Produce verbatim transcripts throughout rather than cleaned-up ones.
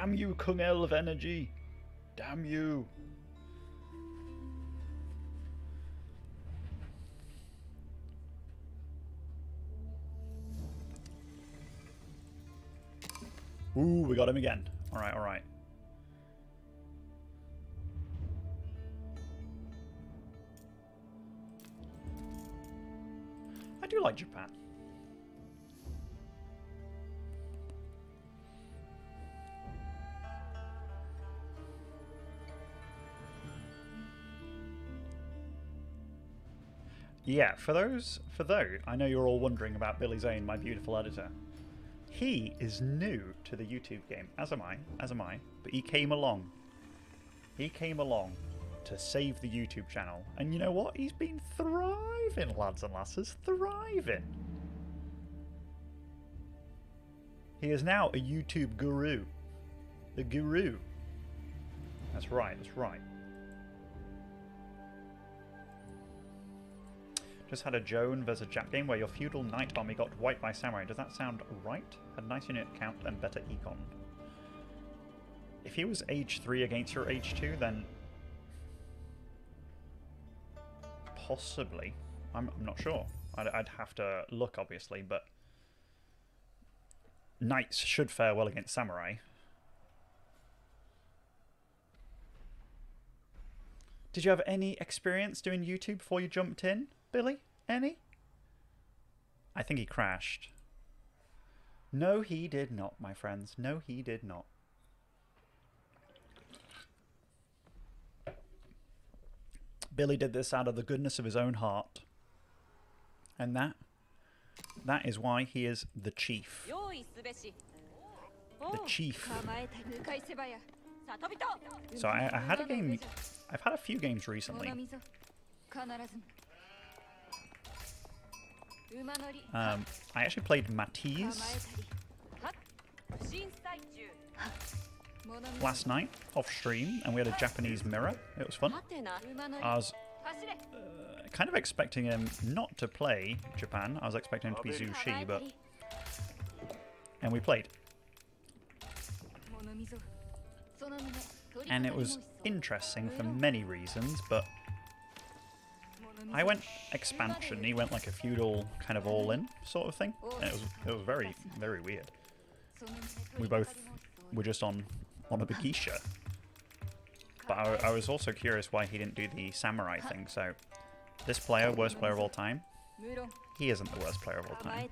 Damn you, Kung El of Energy! Damn you! Ooh, we got him again. Alright, alright. I do like Japan. Yeah, for those, for those, I know you're all wondering about Billy Zane, my beautiful editor. He is new to the YouTube game, as am I, as am I, but he came along. He came along to save the YouTube channel, and you know what? He's been thriving, lads and lasses, thriving. He is now a YouTube guru. The guru. That's right, that's right. Just had a Joan versus Jap game where your feudal knight army got wiped by samurai. Does that sound right? Had nice unit count and better econ. If he was age three against your age two, then possibly. I'm, I'm not sure. I'd, I'd have to look, obviously, but knights should fare well against samurai. Did you have any experience doing YouTube before you jumped in? Billy? Any? I think he crashed. No, he did not, my friends. No, he did not. Billy did this out of the goodness of his own heart. And that, that is why he is the chief. The chief. So I, I had a game, I've had a few games recently. Um, I actually played Matisse last night, off stream, and we had a Japanese mirror. It was fun. I was uh, kind of expecting him not to play Japan. I was expecting him to be Zushi, but... And we played. And it was interesting for many reasons, but... I went expansion, he went like a feudal kind of all-in sort of thing. And it was it was very, very weird. We both were just on, on a Bugeisha. But I, I was also curious why he didn't do the samurai thing, so... This player, worst player of all time? He isn't the worst player of all time.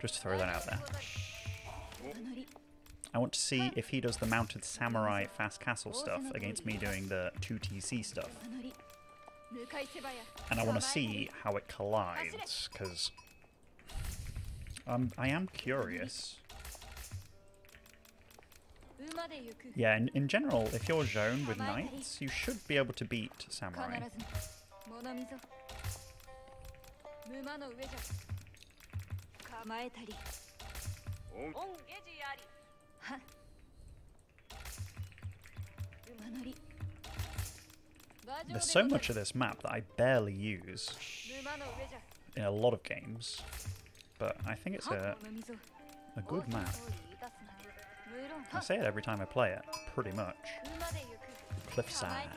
Just to throw that out there. I want to see if he does the mounted samurai fast castle stuff against me doing the two T C stuff. And I want to see how it collides, because um, I am curious. Yeah, in, in general, if you're zoned with knights, you should be able to beat samurai. There's so much of this map that I barely use in a lot of games, but I think it's a, a good map. I say it every time I play it, pretty much. Cliffside.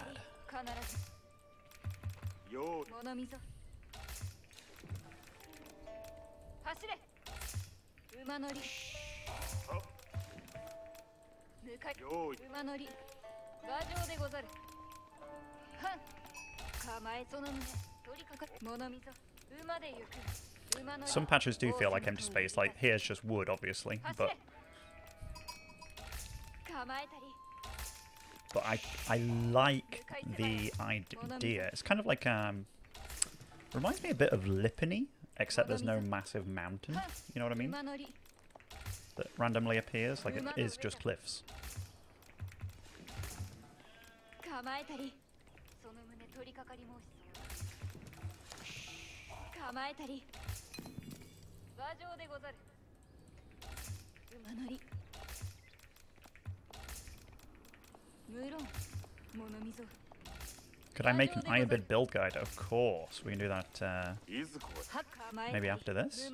Some patches do feel like empty space, like here's just wood, obviously, but but I I like the idea. It's kind of like um reminds me a bit of Lipany, except there's no massive mountain. You know what I mean? That randomly appears, like it is just cliffs. Could I make an Abbasid build guide? Of course, we can do that uh, maybe after this.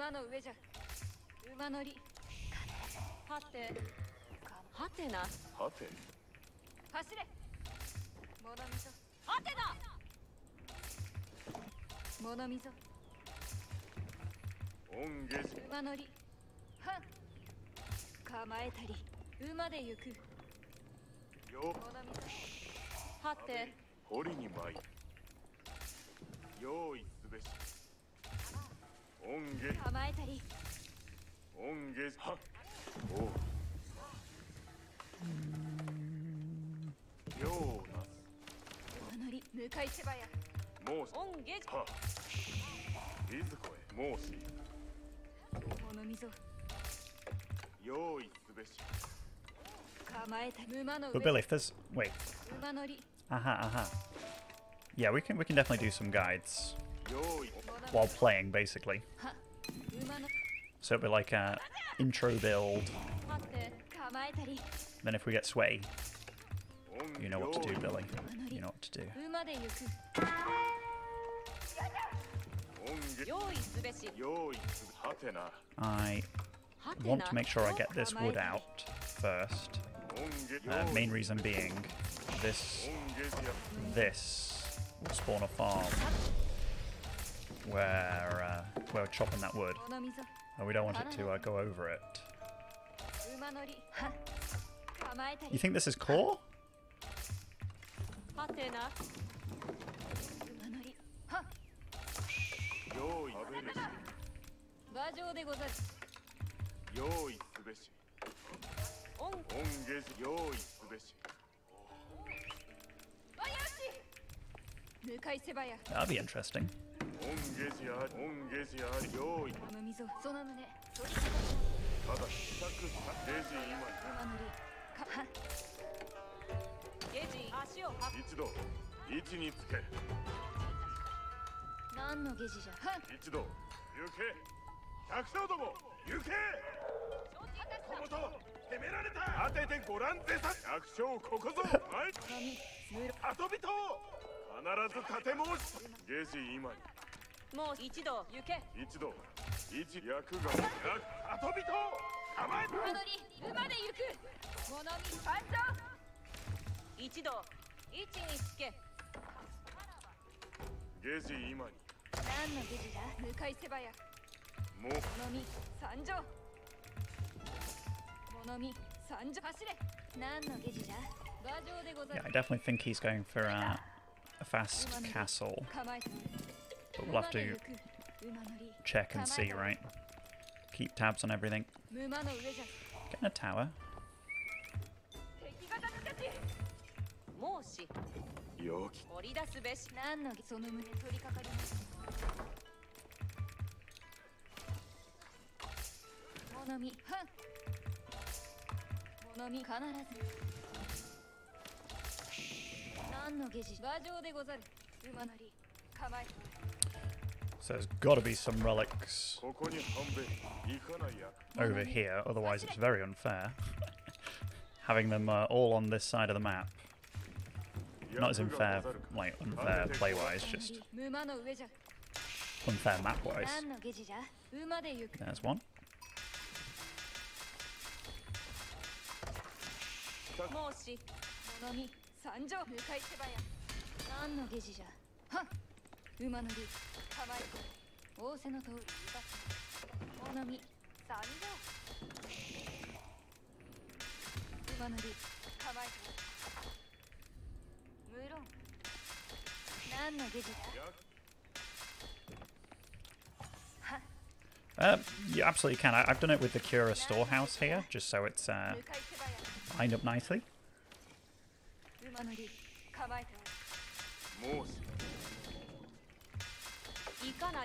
はてな。はて。走れ。モノミゾ。はてな。モノミゾ。音源。馬乗り。は。構えたり。馬で行く。よ。モノミゾ。はて。掘りに参る。用意すべし。音源。構えたり。音源。は。お。ようなす。名乗り向かい千葉や。もうし。音源。は。いずこへ。もうし。この溝。用意すべし。構えた馬の上。But Billy, there's wait. 馬乗り。Uh huh, uh huh. Yeah, we can we can definitely do some guides while playing, basically. So it'll be like a intro build. Then if we get sweaty, you know what to do, Billy. You know what to do. I want to make sure I get this wood out first. Uh, main reason being, this, this will spawn a farm where uh, we're chopping that wood, and we don't want it to uh, go over it. You think this is core? That'd be interesting. Yeah, I definitely think he's going for uh, a fast castle, but we'll have to check and see, right? Keep tabs on everything. Getting a tower. So there's got to be some relics over here, otherwise it's very unfair having them uh, all on this side of the map. Not as unfair, like unfair play-wise, just unfair map-wise. There's one. Uh, you absolutely can. I, I've done it with the Cura storehouse here, just so it's uh, lined up nicely. Where's the uh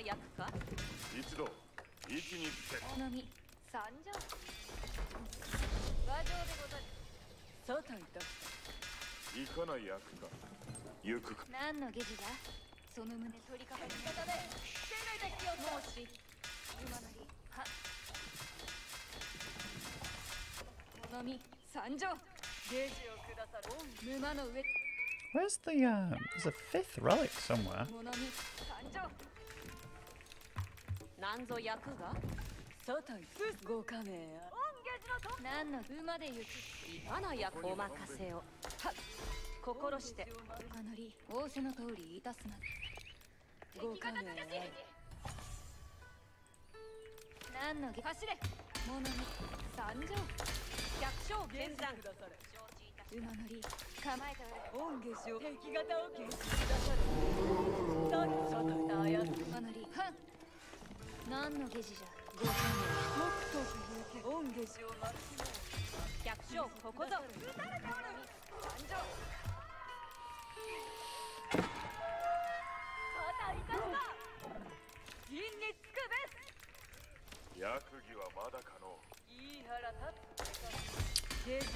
there's a fifth relic somewhere. 何の具まで行く。罠やお任せを。はっ、心して。あのり、仰せの通りいたすまで。ご加減を。何の儀走れ。ものに参上。百姓厳算。馬乗り、構えておる。恩下手を敵方を検出くださる。何をさとたやつ。馬乗り、はっ。何の下手じゃ。ご加減を。恩下手を待ちも。百姓ここぞ。撃たれておる。参上。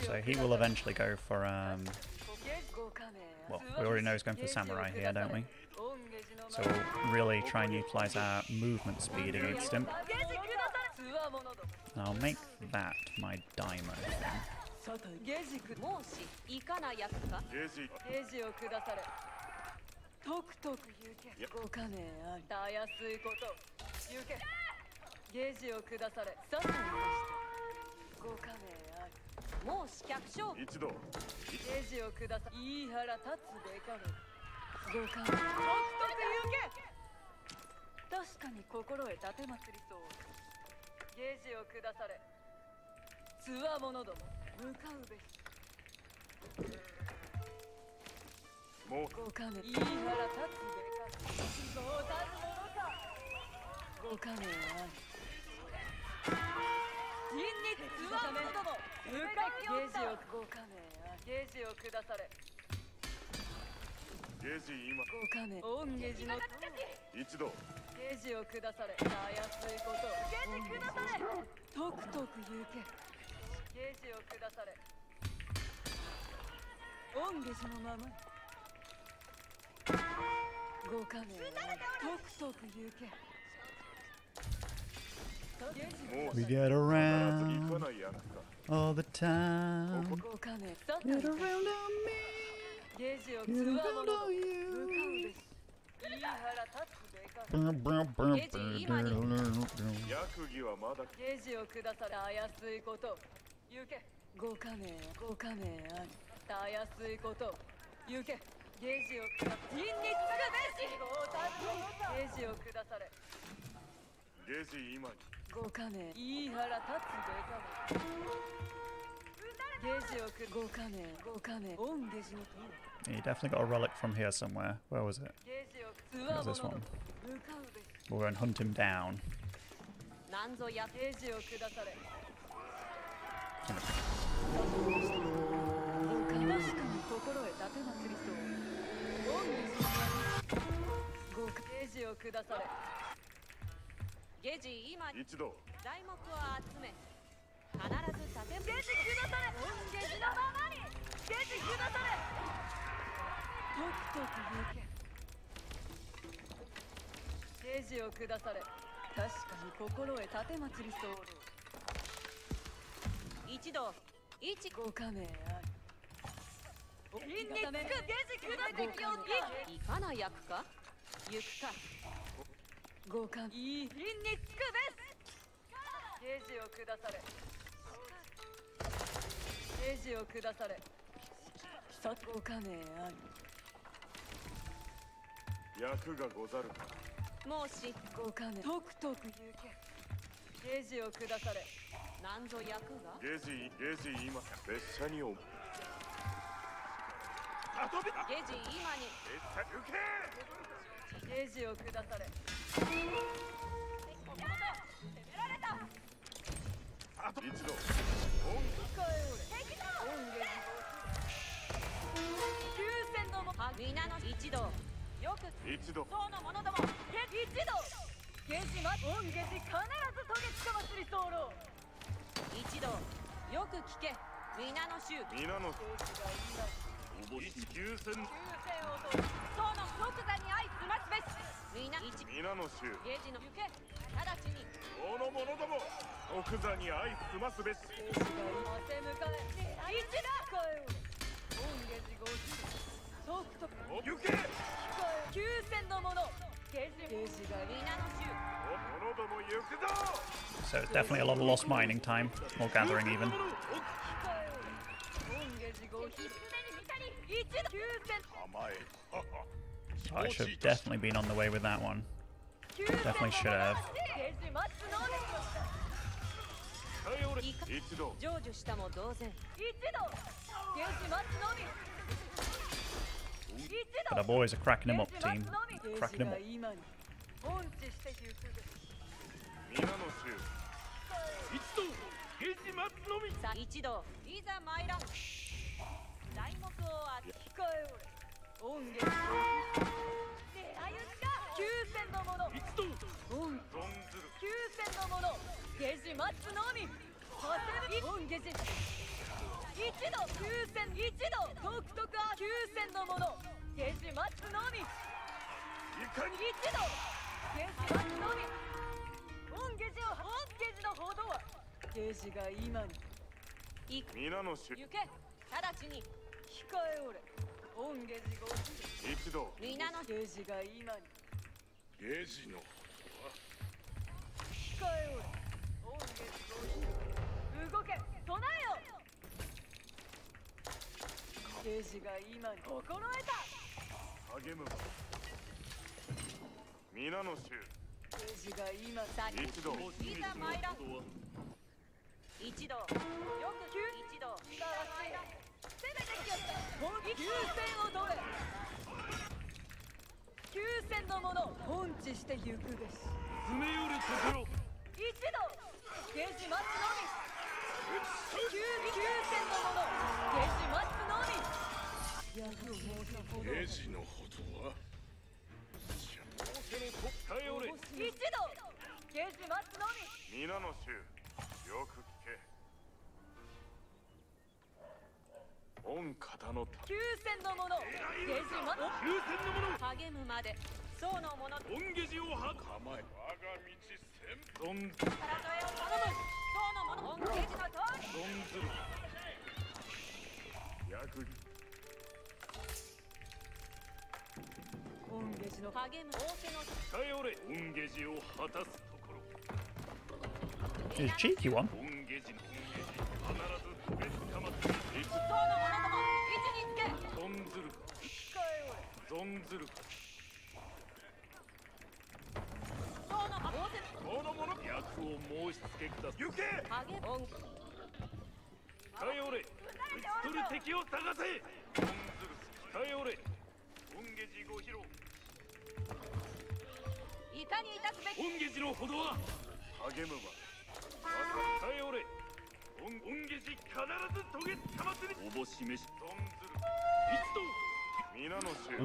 So he will eventually go for, um, well, we already know he's going for samurai here, don't we? So we'll really try and utilise our movement speed against him. I'll make that my daimyo then. ゲージをくだされ。さすがご加盟ある。もう死客勝負。一度。ゲージをくださ。いい腹立つべから。ご加盟。確かに心得立てまつりそう。ゲージをくだされ。つわものども向かうべし。もうご加盟。いい腹立つべから。ご加盟ある。 ゲージをくだされ。 We get around all the time. Get around on me. Get around on you. Yeah, you definitely got a relic from here somewhere. Where was it? Where was this one? We'll go and hunt him down.ゲージをくだされ。 ごかんいい品につくべし。ゲージをくだされ。ゲージをくだされ。さごかねある。役がござるか。もしごかね。とくとく言うけ。ゲージをくだされ。なんぞ役が。ゲージゲージ今別社にお。あとび。ゲージ今に。別社受け。ゲージをくだされ。 一度。 皆の衆ゲージの行け直ちにこの者ども奥座に相すますべし。皆の衆ゲージの行け直ちに。恩下手ごし。とくとく行け。九千の者。So it's definitely a lot of lost mining time, or gathering even. I should have definitely been on the way with that one. Definitely should have. But our boys are cracking him up, team. Cracking him up. It's a cheeky one.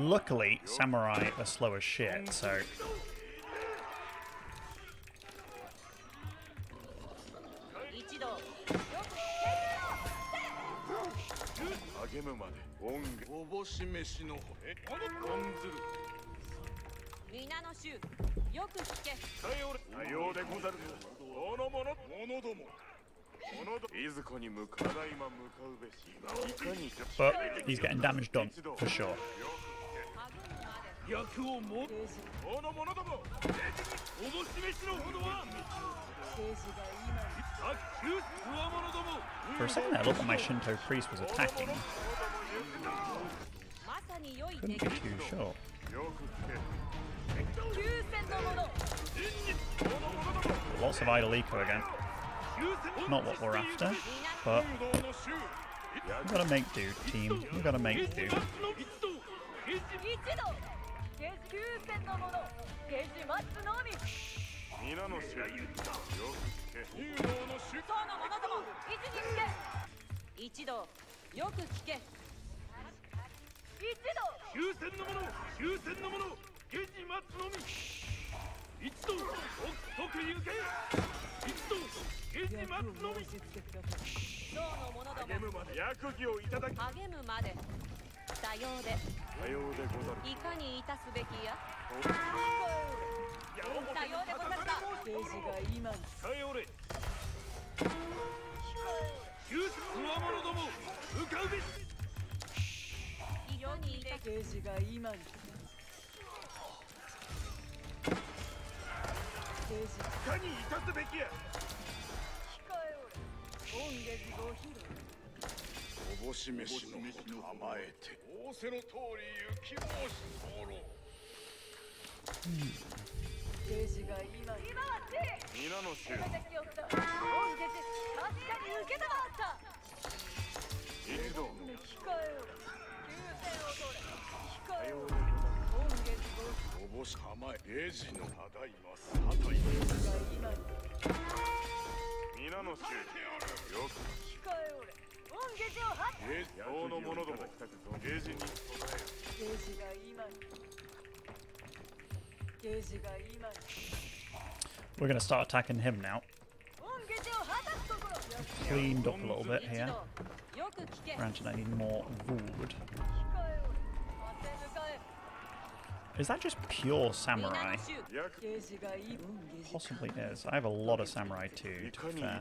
Luckily, samurai are slow as shit, so... But he's getting damage done, for sure. For a second I looked at my Shinto Priest was attacking. Couldn't be too sure. Lots of idle eco again. Not what we're after, but we've got to make do, team. We've got to make do. かにいたすべきや。控えおれ。恩礼ご披露。おぼしめしの甘えて。仰せの通り行き申す候。弟子が今今はせ。皆の衆。恩礼確かに受けたまった。一同。控えおれ。急戦を取れ。控えおれ。恩礼ご。おしかまえ、レジのただいます。ただいます。皆の衆、よく。控えおれ。恩下地を発見。レジの者ども、レジに備えよ。レジが今に。レジが今に。We're gonna start attacking him now. Cleaned up a little bit here. Granted, I need more wood. Is that just pure samurai? Possibly is. I have a lot of samurai too, to be fair.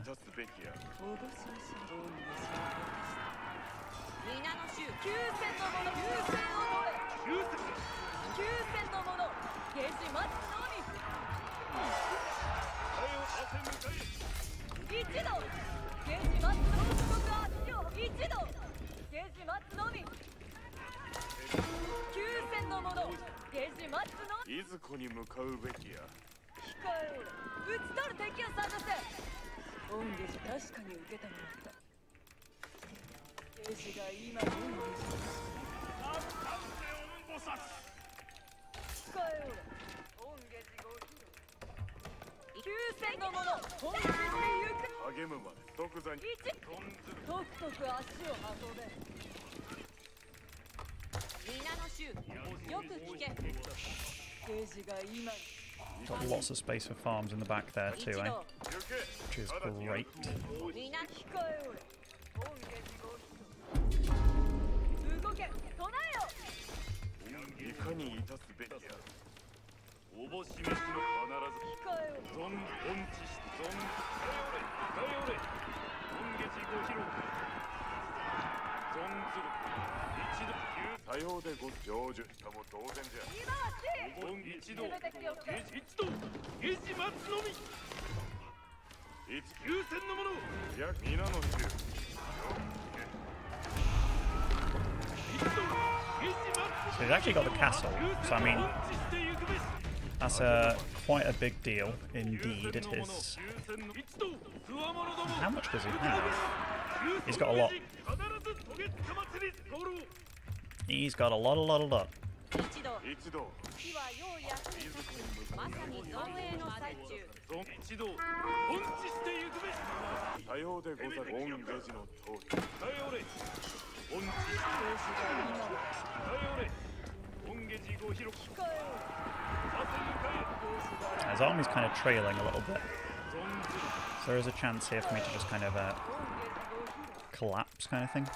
Got lots of space for farms in the back there too, eh? Which is great. So he's actually got the castle, so I mean, that's a, quite a big deal indeed it is. How much does he have? He's got a lot. He's got a lot, a lot, a lot. His army's kind of trailing a little bit. So there is a chance here for me to just kind of uh, collapse kind of thing.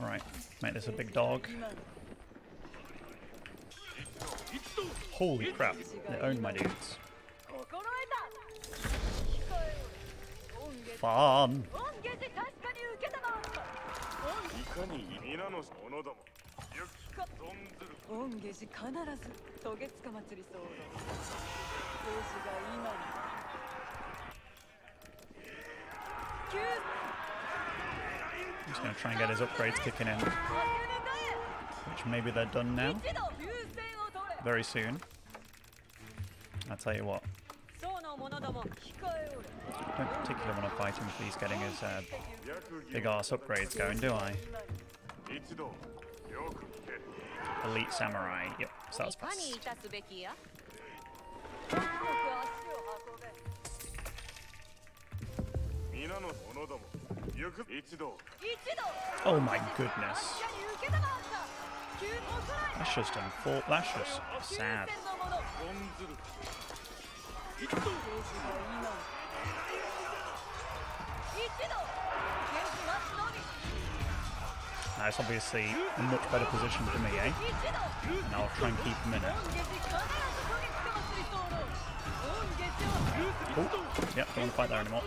Right, make this a big dog. Holy crap, they owned my dudes. Fun! I'm just going to try and get his upgrades kicking in, which maybe they're done now. Very soon. I'll tell you what. I don't particularly want to fight him if he's getting his uh, big ass upgrades going, do I? Elite samurai. Yep, so that's fast. Oh my goodness. That's just unfortunate. That's just sad. Now it's obviously a much better position for me, eh? And I'll try and keep him in it. Oh, yep, don't want to fight there anymore.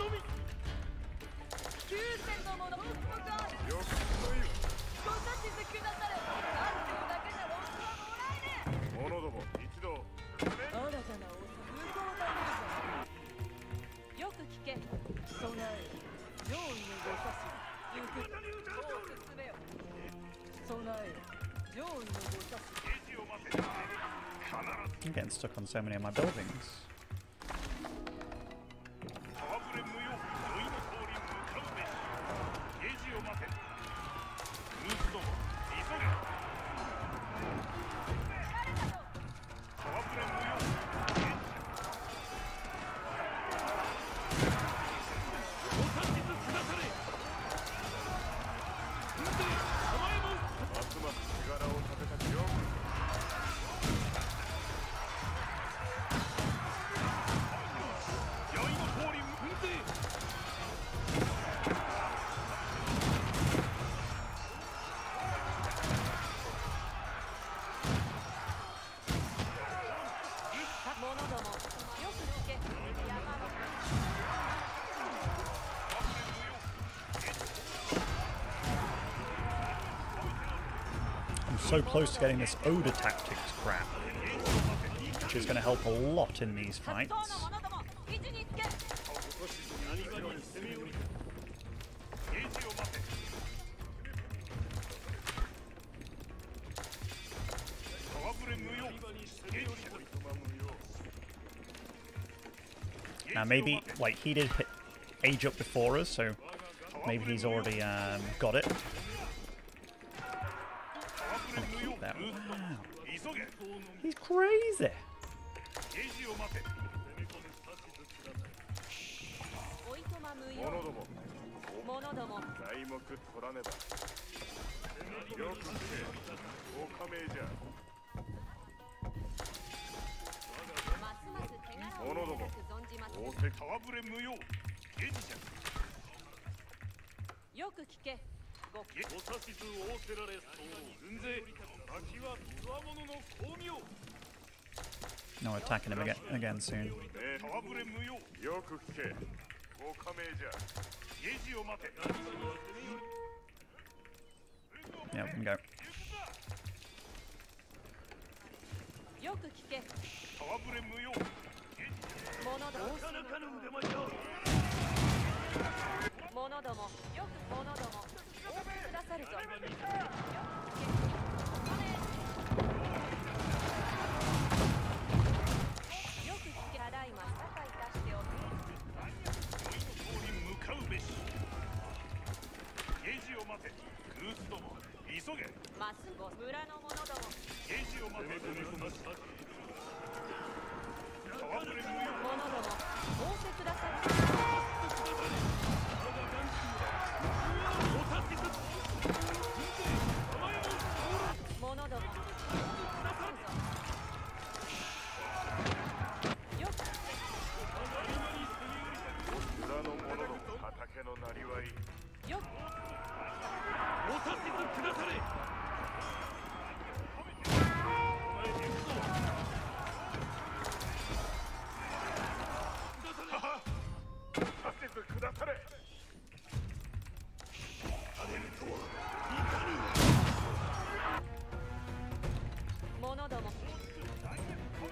I'm getting stuck on so many of my buildings. So close to getting this Oda tactics crap, which is going to help a lot in these fights. Now maybe, like, he did hit age up before us, so maybe he's already um, got it. He's crazy. No, attacking him again, again soon. Yeah, we can go.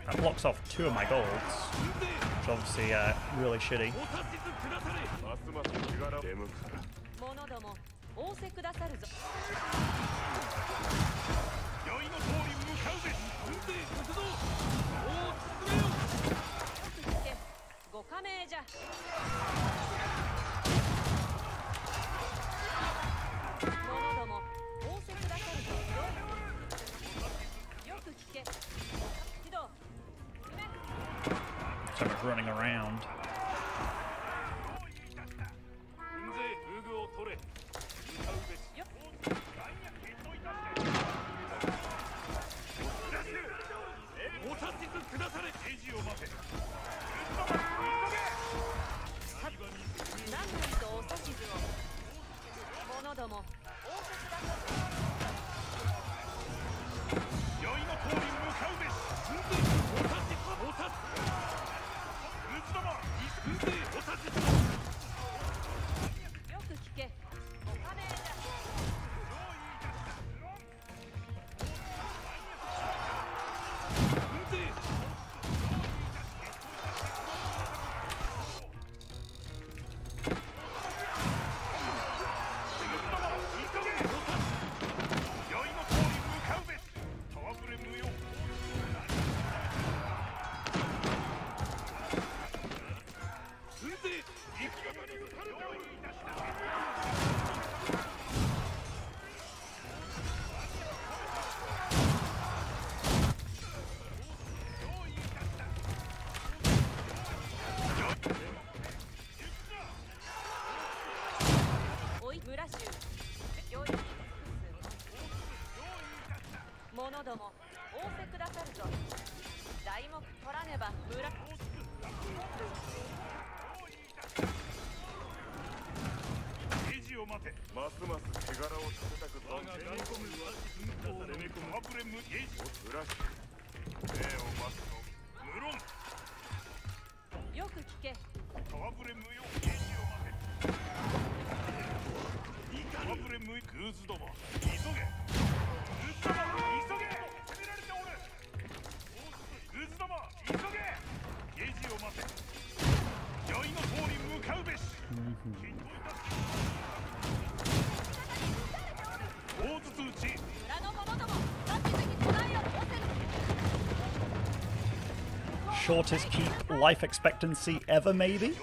That blocks off two of my golds, which obviously uh, really shitty. So much running around. Shortest keep life expectancy ever, maybe?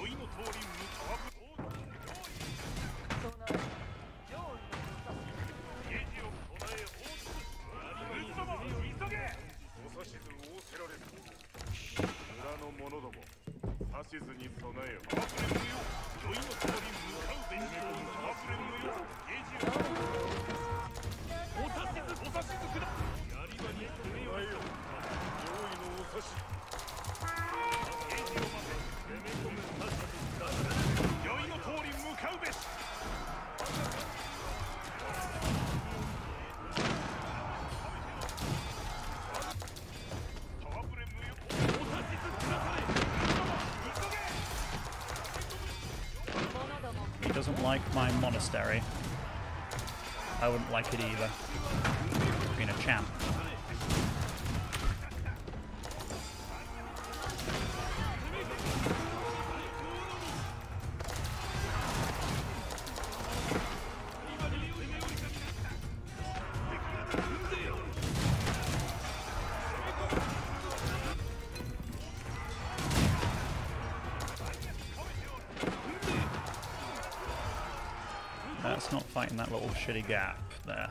My monastery. I wouldn't like it either. Being a champ. Fighting that little shitty gap there.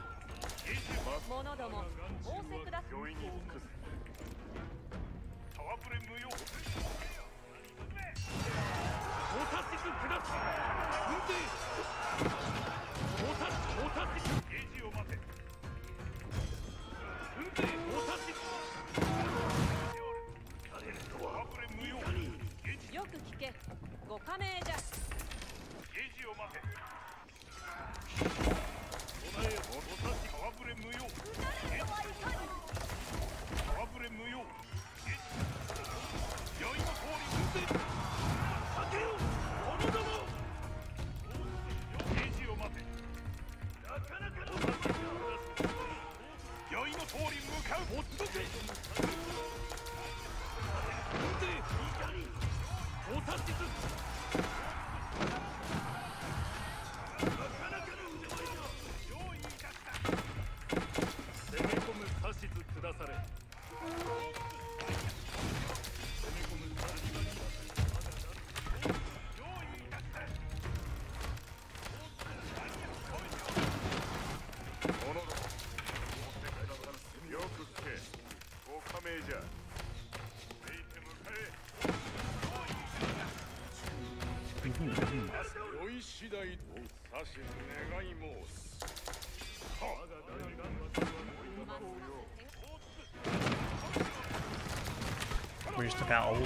we just took out a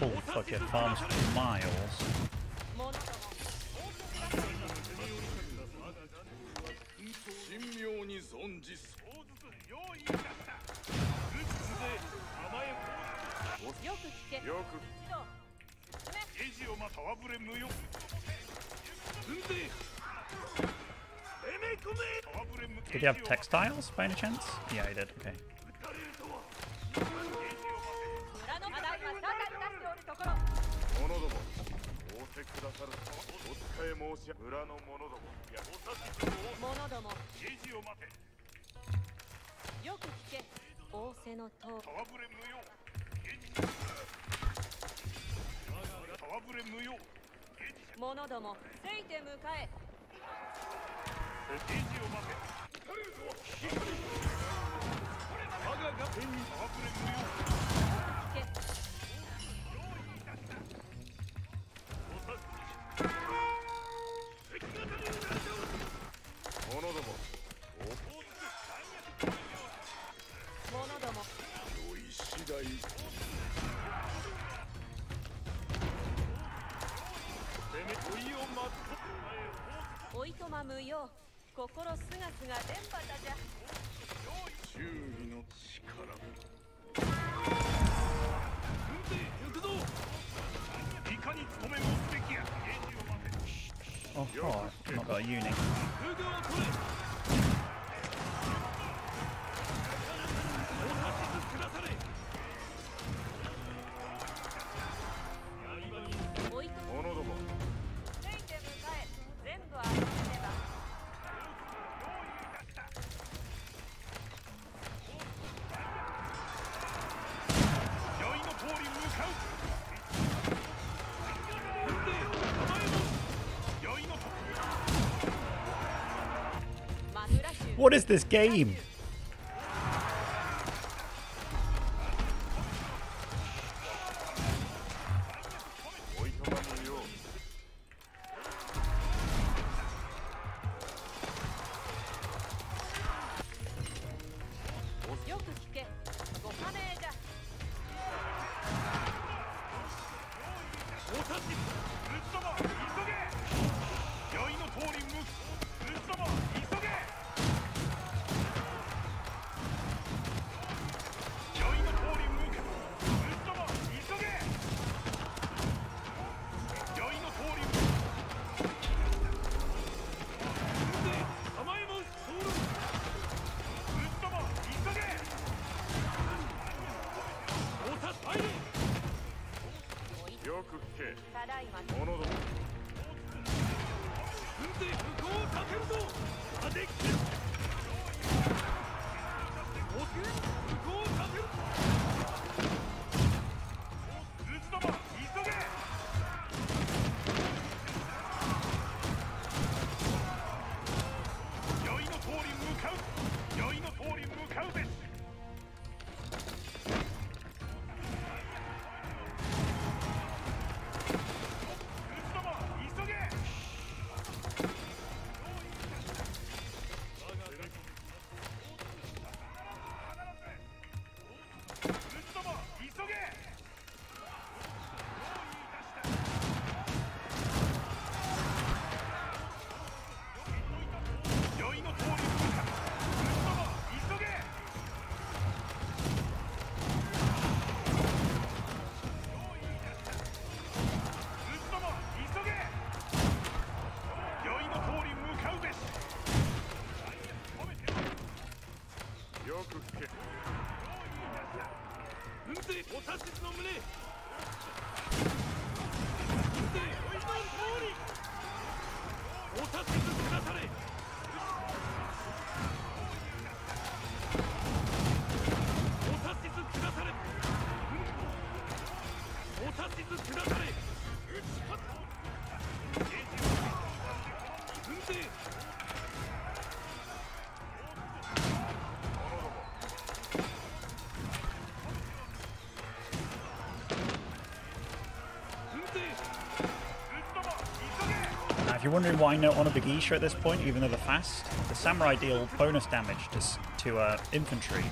whole fucking farms for miles. Did he have textiles by any chance? Yeah, he did. Okay. Oh, oh, I've not got a uni. What is this game? You're wondering why no honor Bugeisha at this point, even though they're fast. The samurai deal bonus damage to to uh, infantry.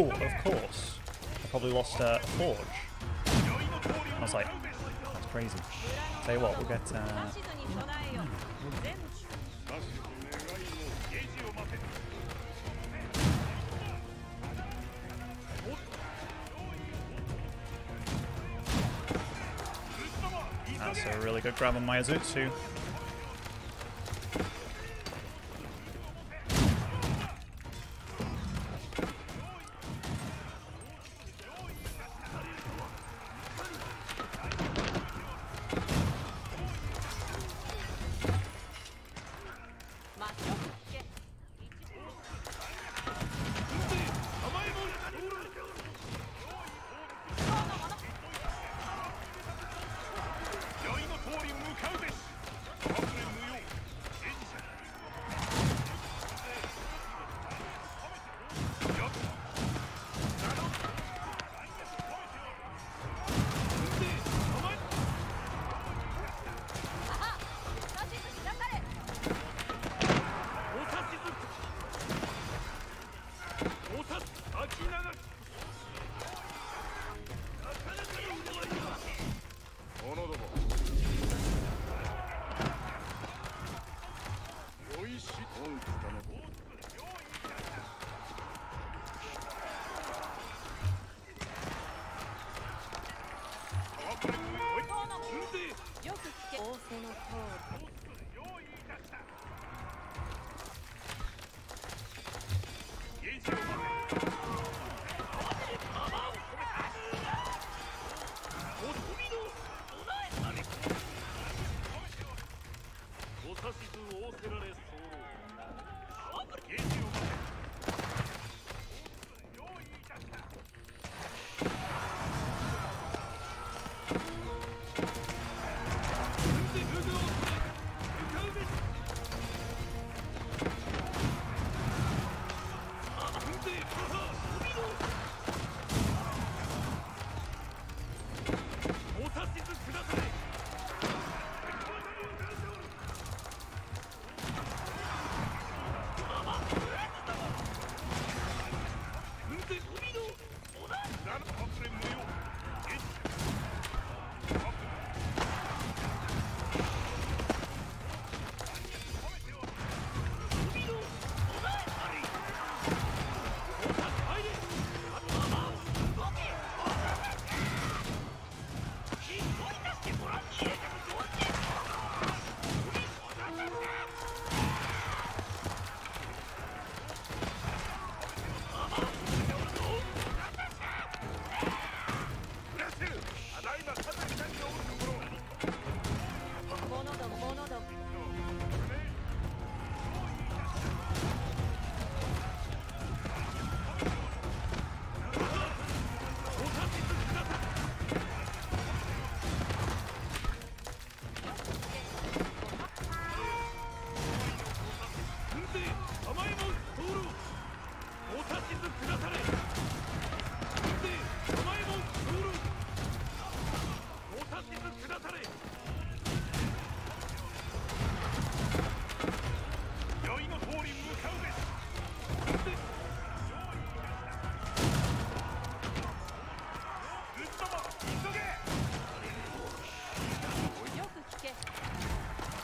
oh, of course. I probably lost uh, Forge. I was like, that's crazy. Tell you what, we'll get... Uh, that's a really good grab on my Azutsu.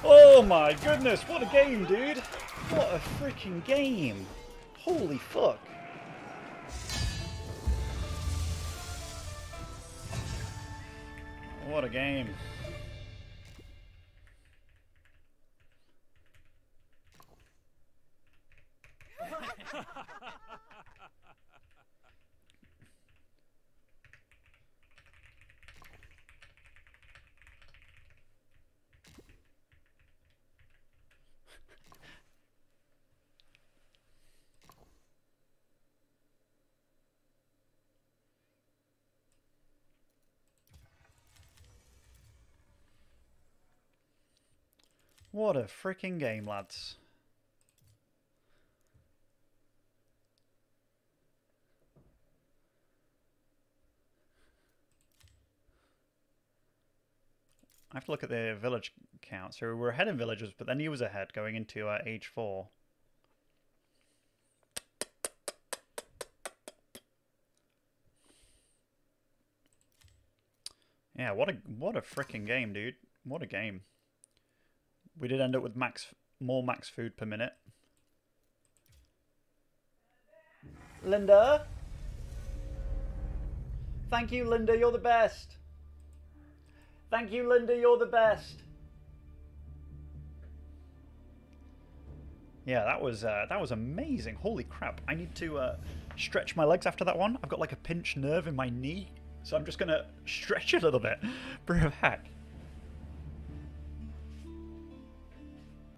Oh my goodness, what a game, dude! What a freaking game! Holy fuck! What a game. What a freaking game, lads. I have to look at the village count. So we were ahead in villagers, but then he was ahead going into uh, age four. Yeah, what a what a freaking game, dude. What a game. We did end up with max more max food per minute. Linda? Thank you, Linda. You're the best. Thank you, Linda. You're the best. Yeah, that was uh, that was amazing. Holy crap. I need to uh, stretch my legs after that one. I've got like a pinched nerve in my knee. So I'm just going to stretch a little bit for a hack.